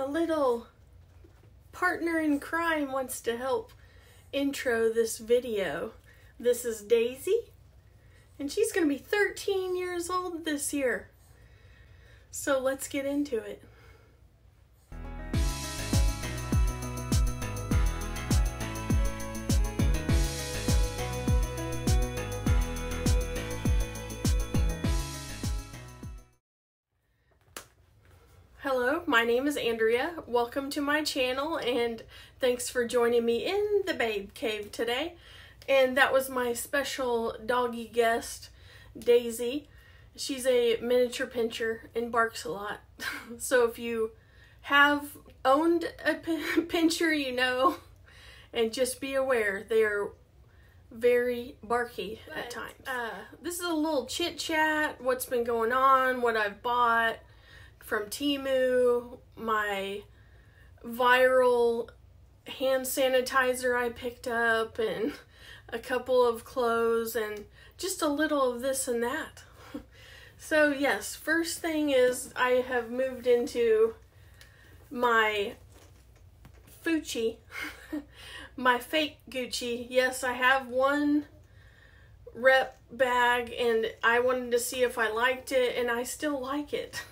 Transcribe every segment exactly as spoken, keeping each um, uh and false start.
a little partner in crime wants to help intro this video. This is Daisy, and she's going to be thirteen years old this year. So let's get into it. Hello, my name is Andrea. Welcome to my channel and thanks for joining me in the Babe Cave today. And that was my special doggy guest, Daisy. She's a miniature pincher and barks a lot. So if you have owned a pincher, you know, and just be aware, they are very barky but, at times. Uh, this is a little chit chat, what's been going on, what I've bought from Temu, my viral hand sanitizer I picked up, and a couple of clothes, and just a little of this and that. So yes, first thing is I have moved into my Fuchi, my fake Gucci. Yes, I have one rep bag and I wanted to see if I liked it, and I still like it.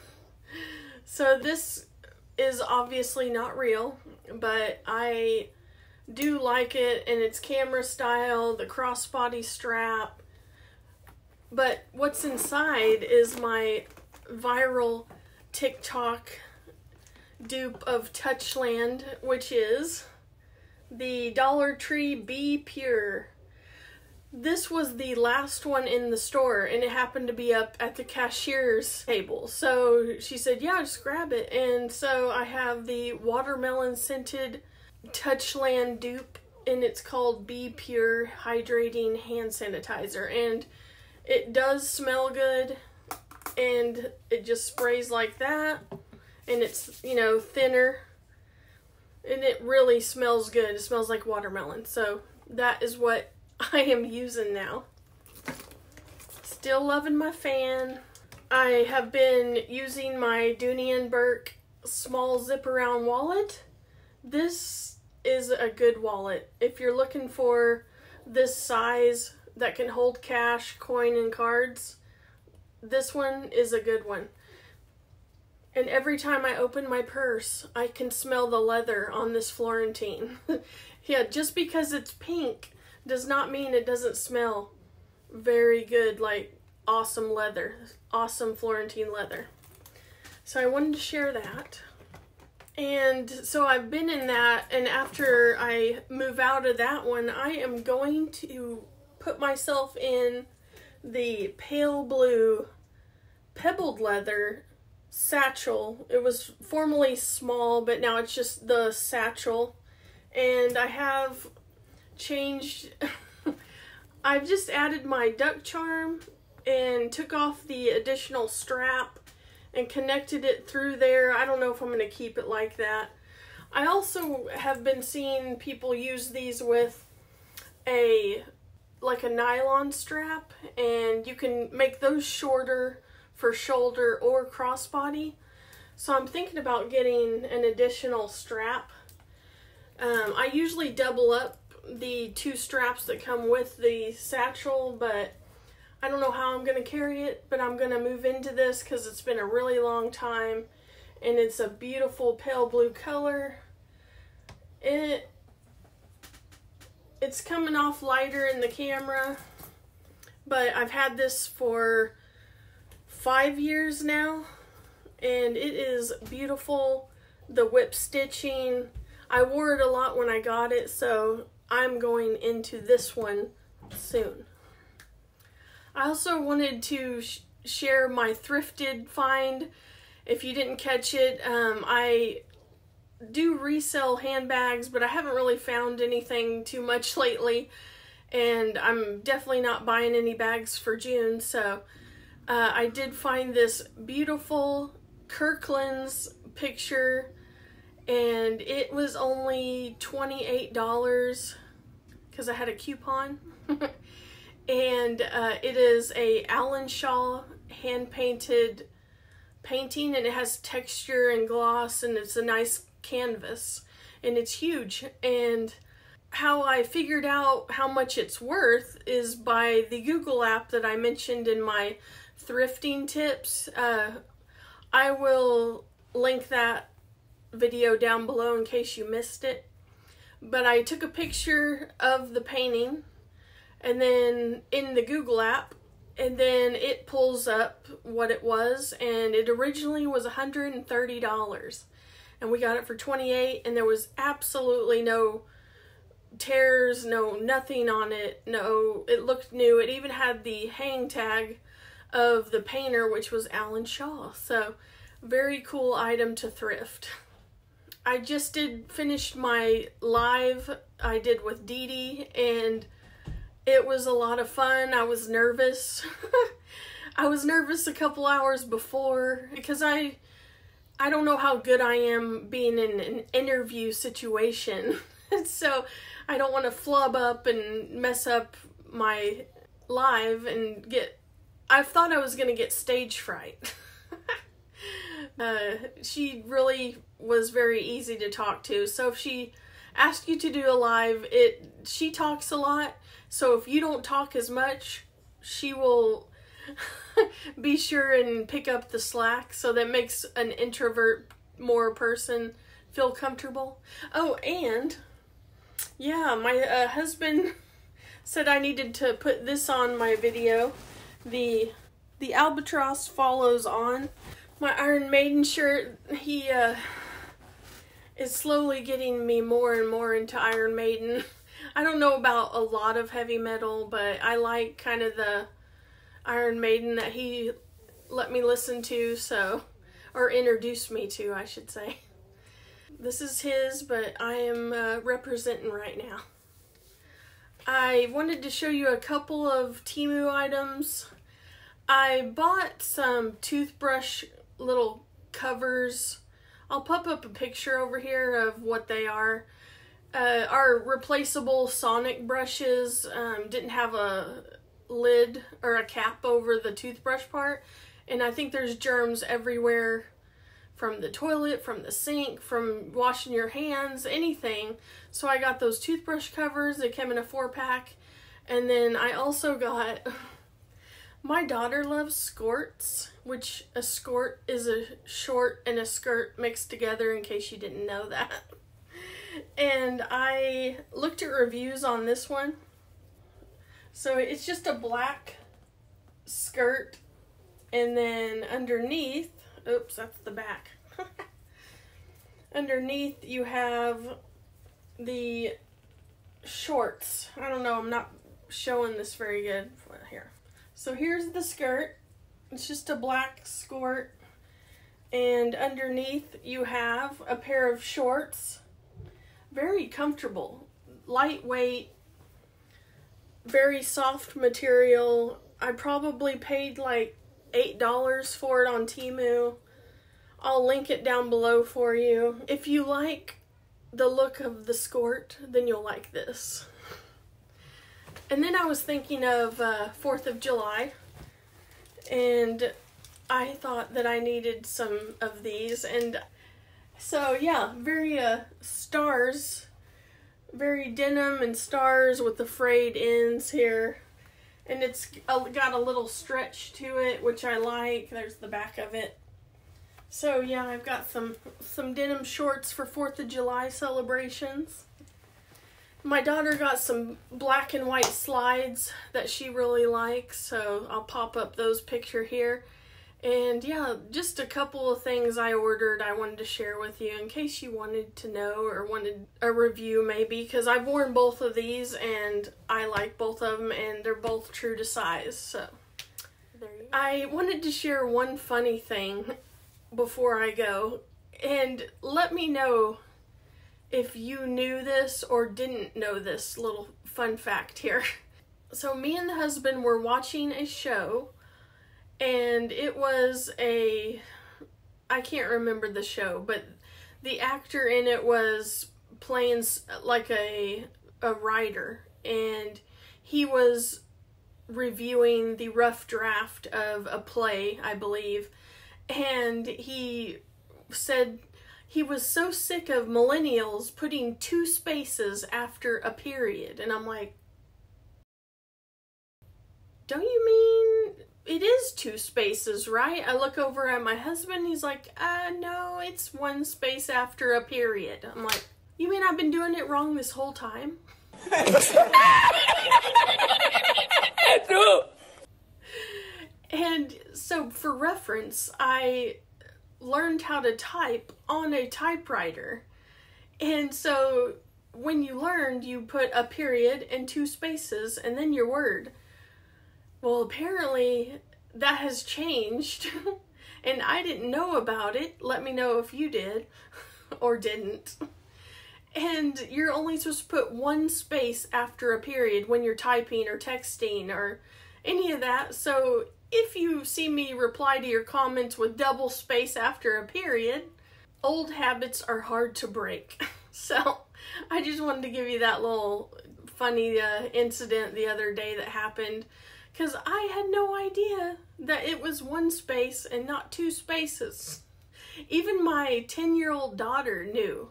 So this is obviously not real, but I do like it, and it's camera style, the crossbody strap. But what's inside is my viral TikTok dupe of Touchland, which is the Dollar Tree Be Pure. This was the last one in the store, and it happened to be up at the cashier's table. So she said, yeah, just grab it. And so I have the watermelon scented Touchland dupe, and it's called Be Pure Hydrating Hand Sanitizer. And it does smell good, and it just sprays like that. And it's, you know, thinner, and it really smells good. It smells like watermelon. So that is what I am using now. Still loving my fan. I have been using my Dooney and Bourke small zip around wallet. This is a good wallet. If you're looking for this size that can hold cash, coin, and cards, this one is a good one. And every time I open my purse, I can smell the leather on this Florentine. Yeah, just because it's pink does not mean it doesn't smell very good, like awesome leather, awesome Florentine leather. So I wanted to share that. And so I've been in that, and after I move out of that one, I am going to put myself in the pale blue pebbled leather satchel. It was formerly small, but now it's just the satchel. And I have changed I've just added my duck charm and took off the additional strap and connected it through there. I don't know if I'm going to keep it like that. I also have been seeing people use these with a like a nylon strap, and you can make those shorter for shoulder or crossbody. So I'm thinking about getting an additional strap. um, I usually double up the two straps that come with the satchel, but I don't know how I'm going to carry it, but I'm going to move into this because it's been a really long time, and it's a beautiful pale blue color. It It's coming off lighter in the camera, but I've had this for five years now, and it is beautiful. The whip stitching, I wore it a lot when I got it, so I'm going into this one soon. I also wanted to sh share my thrifted find. If you didn't catch it, um, I do resell handbags, but I haven't really found anything too much lately, and I'm definitely not buying any bags for June. So uh, I did find this beautiful Kirkland's picture, and it was only twenty-eight dollars because I had a coupon. And uh, it is a Alan Shaw hand painted painting, and it has texture and gloss, and it's a nice canvas, and it's huge. And how I figured out how much it's worth is by the Google app that I mentioned in my thrifting tips. Uh, I will link that video down below in case you missed it. But I took a picture of the painting and then in the Google app, and then it pulls up what it was, and it originally was one hundred thirty dollars, and we got it for twenty-eight dollars, and there was absolutely no tears, no nothing on it. No, it looked new. It even had the hang tag of the painter, which was Alan Shaw. So very cool item to thrift. I just did finish my live I did with Dee Dee, and it was a lot of fun. I was nervous. I was nervous a couple hours before because I I don't know how good I am being in an interview situation. So I don't want to flub up and mess up my live and get... I thought I was going to get stage fright. uh, she really was very easy to talk to. So if she asks you to do a live, it she talks a lot. So if you don't talk as much, she will be sure and pick up the slack. So that makes an introvert more person feel comfortable. Oh, and... yeah, my uh, husband said I needed to put this on my video. The the albatross follows on. My Iron Maiden shirt, he uh, is slowly getting me more and more into Iron Maiden. I don't know about a lot of heavy metal, but I like kind of the Iron Maiden that he let me listen to, so, or introduced me to, I should say. This is his, but I am uh, representing right now. I wanted to show you a couple of Temu items. I bought some toothbrush little covers. I'll pop up a picture over here of what they are. Uh, are replaceable sonic brushes. Um, didn't have a lid or a cap over the toothbrush part. And I think there's germs everywhere. From the toilet, from the sink, from washing your hands, anything. So I got those toothbrush covers. They came in a four pack. And then I also got, my daughter loves skorts, which a skort is a short and a skirt mixed together, in case you didn't know that. And I looked at reviews on this one. So it's just a black skirt, and then underneath, oops, that's the back. Underneath you have the shorts. I don't know, I'm not showing this very good here. So here's the skirt. It's just a black skirt. And underneath you have a pair of shorts. Very comfortable. Lightweight. Very soft material. I probably paid like eight dollars for it on Temu. I'll link it down below for you. If you like the look of the skirt, then you'll like this. And then I was thinking of uh, fourth of July, and I thought that I needed some of these. And so yeah, very uh, stars, very denim and stars with the frayed ends here. And it's got a little stretch to it, which I like. There's the back of it. So yeah, I've got some, some denim shorts for fourth of July celebrations. My daughter got some black and white slides that she really likes, so I'll pop up those picture here. And yeah, just a couple of things I ordered I wanted to share with you in case you wanted to know or wanted a review maybe, because I've worn both of these and I like both of them, and they're both true to size. So there you go. I wanted to share one funny thing before I go, and let me know if you knew this or didn't know this little fun fact here. So me and the husband were watching a show, and it was a, I can't remember the show, but the actor in it was playing like a, a writer, and he was reviewing the rough draft of a play, I believe, and he said he was so sick of millennials putting two spaces after a period. And I'm like, don't you mean it is two spaces, right? I look over at my husband, he's like, uh, no, it's one space after a period. I'm like, you mean I've been doing it wrong this whole time? And so for reference, I learned how to type on a typewriter. And so when you learned, you put a period and two spaces and then your word. Well, apparently that has changed and I didn't know about it. Let me know if you did or didn't. And you're only supposed to put one space after a period when you're typing or texting or any of that. So if you see me reply to your comments with double space after a period, old habits are hard to break. So I just wanted to give you that little funny uh, incident the other day that happened, because I had no idea that it was one space and not two spaces. Even my ten-year-old daughter knew.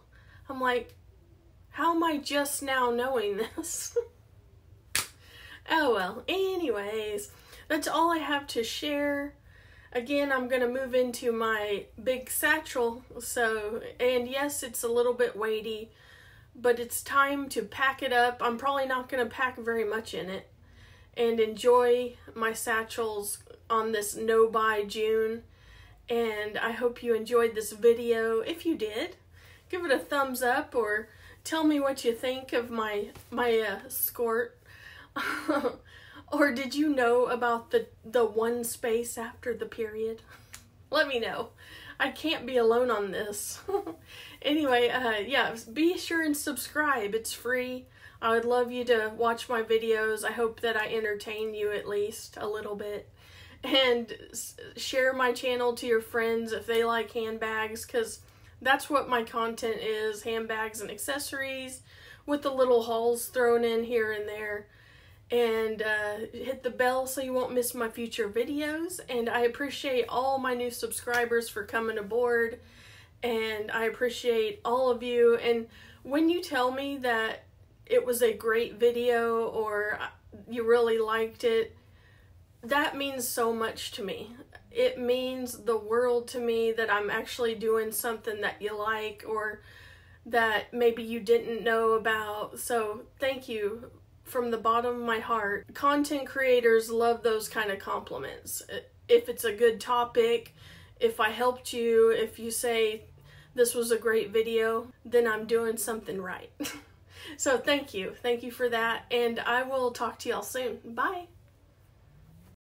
I'm like, how am I just now knowing this? Oh well, anyways, that's all I have to share. Again, I'm gonna move into my big satchel, so, and yes, it's a little bit weighty, but it's time to pack it up. I'm probably not gonna pack very much in it, and enjoy my satchels on this no-buy June, and I hope you enjoyed this video. If you did, give it a thumbs up or tell me what you think of my my uh, skirt. Or did you know about the, the one space after the period? Let me know. I can't be alone on this. Anyway, uh, yeah, be sure and subscribe. It's free. I would love you to watch my videos. I hope that I entertain you at least a little bit. And share my channel to your friends if they like handbags, because that's what my content is, handbags and accessories with the little hauls thrown in here and there. And uh, hit the bell so you won't miss my future videos. And I appreciate all my new subscribers for coming aboard. And I appreciate all of you. And when you tell me that it was a great video or you really liked it, that means so much to me. It means the world to me that I'm actually doing something that you like or that maybe you didn't know about. So thank you from the bottom of my heart. Content creators love those kind of compliments. If it's a good topic, if I helped you, if you say this was a great video, then I'm doing something right. So thank you. Thank you for that. And I will talk to y'all soon. Bye.